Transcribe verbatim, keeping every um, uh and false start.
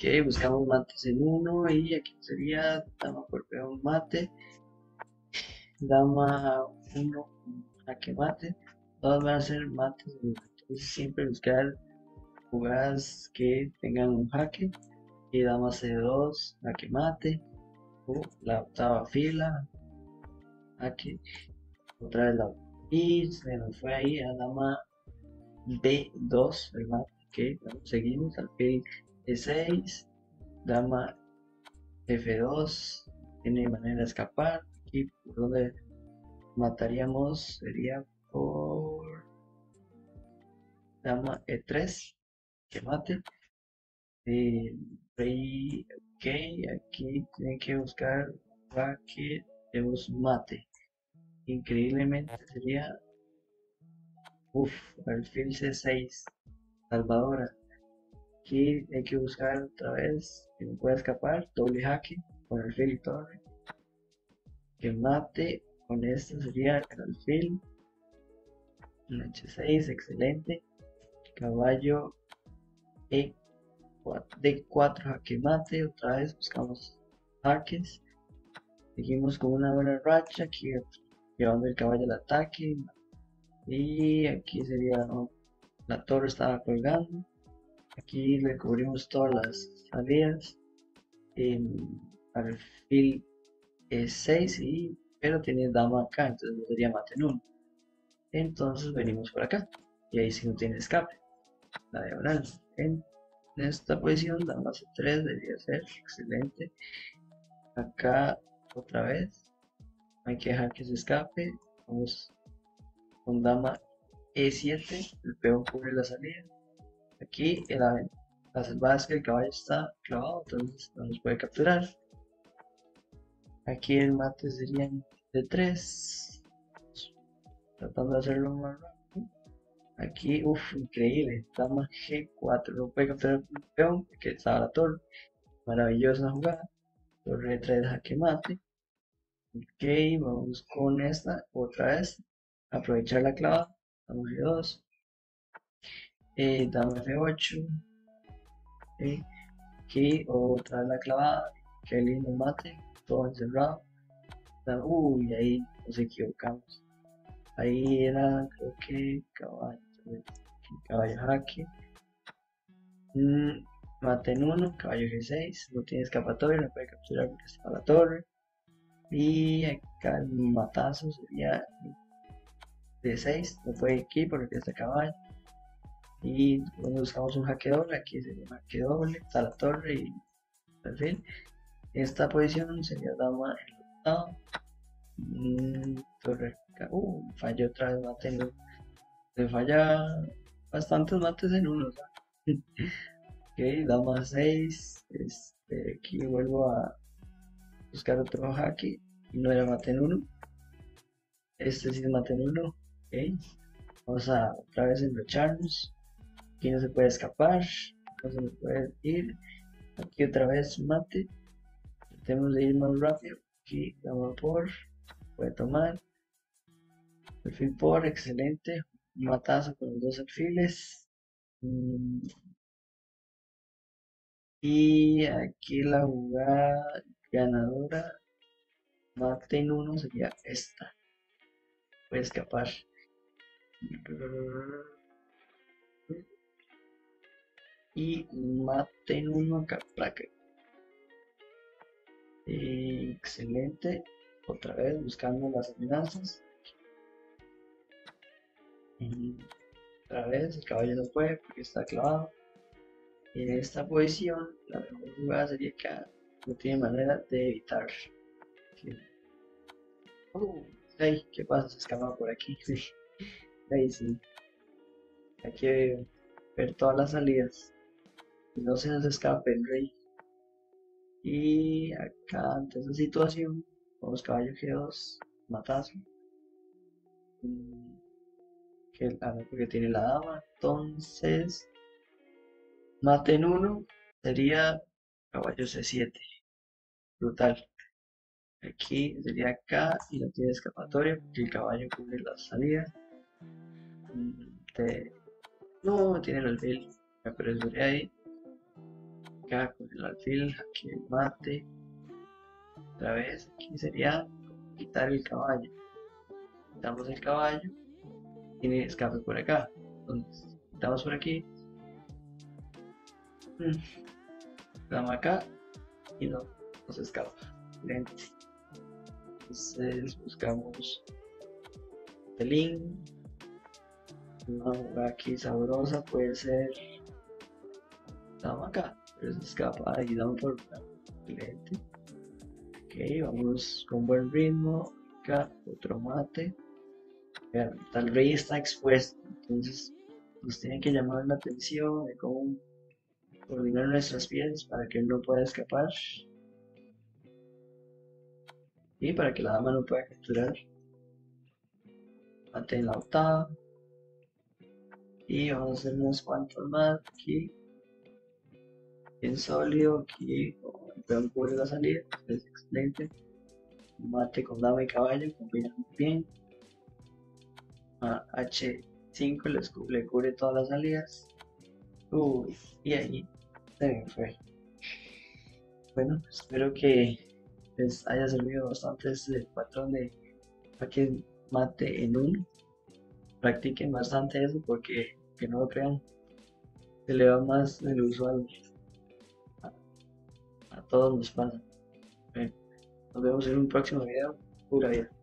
Ok, buscamos mates en uno y aquí sería dama por peón mate, dama uno jaque mate, todas van a ser mates en uno. Entonces siempre buscar jugadas que tengan un jaque y dama ce dos jaque mate o la octava fila jaque otra vez la y se nos fue ahí a dama de dos, ¿verdad? Ok, seguimos al pie e seis, dama efe dos, tiene manera de escapar. Aquí por donde mataríamos sería por dama e tres, que mate. Eh, rey, ok, aquí tienen que buscar para que tenemos mate. Increíblemente sería uff, alfil ce seis, salvadora. Aquí hay que buscar otra vez que no pueda escapar, doble jaque con alfil y torre, que mate. Con esto sería el alfil en hache seis, excelente. Caballo de cuatro jaque mate, otra vez buscamos jaques, seguimos con una buena racha aquí llevando el caballo al ataque y aquí sería, ¿no? La torre estaba colgando. Aquí le cubrimos todas las salidas en alfil e seis, y, pero tiene dama acá, entonces no sería mate en uno. Entonces venimos por acá y ahí sí no tiene escape. La diagonal en esta posición, dama ce tres debería ser excelente. Acá otra vez hay que dejar que se escape. Vamos con dama e siete, el peón cubre la salida. Aquí el, la salvada es que el caballo está clavado, entonces no nos puede capturar. Aquí el mate sería de tres, tratando de hacerlo más rápido. Aquí, uff, increíble, dama ge cuatro, no puede capturar el peón porque estaba la torre. Maravillosa jugada, torre de tres jaque mate. Ok, vamos con esta otra vez, aprovechar la clava, dama ge dos. Eh, dama efe ocho, okay. Aquí otra vez la clavada, que lindo mate, todo encerrado. Uy, ahí nos equivocamos, ahí era creo que caballo, caballo jaque, mm, mate en uno, caballo ge seis, no tiene escapatoria, no puede capturar porque está la torre, y acá el matazo sería de seis, no puede aquí porque está caballo. Y cuando buscamos un jaque doble, aquí sería un jaque doble, está la torre y perfil. Esta posición sería dama en el octavo, mm, torre, uh, falló otra vez mate en uno. Se falla bastantes mates en uno, ¿sabes? Ok, dama seis, este, aquí vuelvo a buscar otro jaque, y no era mate en uno, este sí es mate en uno, ok. Vamos a otra vez enrocharnos. Aquí no se puede escapar, no se puede ir. Aquí otra vez mate. Tratemos de ir más rápido. Aquí dama por, puede tomar. Perfil por, excelente. Matazo con los dos alfiles. Y aquí la jugada ganadora. Mate en uno sería esta. Puede escapar. Y mate en uno acá, placa. Eh, excelente. Otra vez buscando las amenazas. Y otra vez el caballo no puede porque está clavado. En esta posición la mejor jugada sería acá. No tiene manera de evitar. Okay. Uh, hey, ¿qué pasa? Se escapa por aquí. Ahí sí, hay que ver todas las salidas y no se nos escape el rey. Y acá ante esta situación vamos caballo ge dos, matazo, que, a ver, porque tiene la dama, entonces mate en uno sería caballo ce siete, brutal. Aquí sería acá y no tiene escapatoria porque el caballo cubre la salida. De... no tiene el alfil, pero es ahí acá con el alfil, aquí el mate, otra vez, aquí sería quitar el caballo, quitamos el caballo, tiene escape por acá, entonces quitamos por aquí, damos acá y no nos escapa. Entonces buscamos telín, una jugada aquí sabrosa puede ser dama acá, pero se escapa y damos por lente. Ok, vamos con buen ritmo acá, otro mate. Vean, tal rey está expuesto, entonces nos tiene que llamar la atención de cómo coordinar nuestras piezas para que él no pueda escapar y para que la dama no pueda capturar. Mate en la octava y vamos a hacer unos cuantos más aquí, bien sólido, aquí como el peón cubre la salida, es excelente. Mate con dama y caballo, combina muy bien. A hache cinco les cubre, le cubre todas las salidas. Uy, y ahí se me fue. Bueno, espero que les haya servido bastante este patrón de jaque mate en uno. Practiquen bastante eso porque, que no lo crean, se le va más del usual. A, a todos nos pasa. Bueno, nos vemos en un próximo video. Pura vida.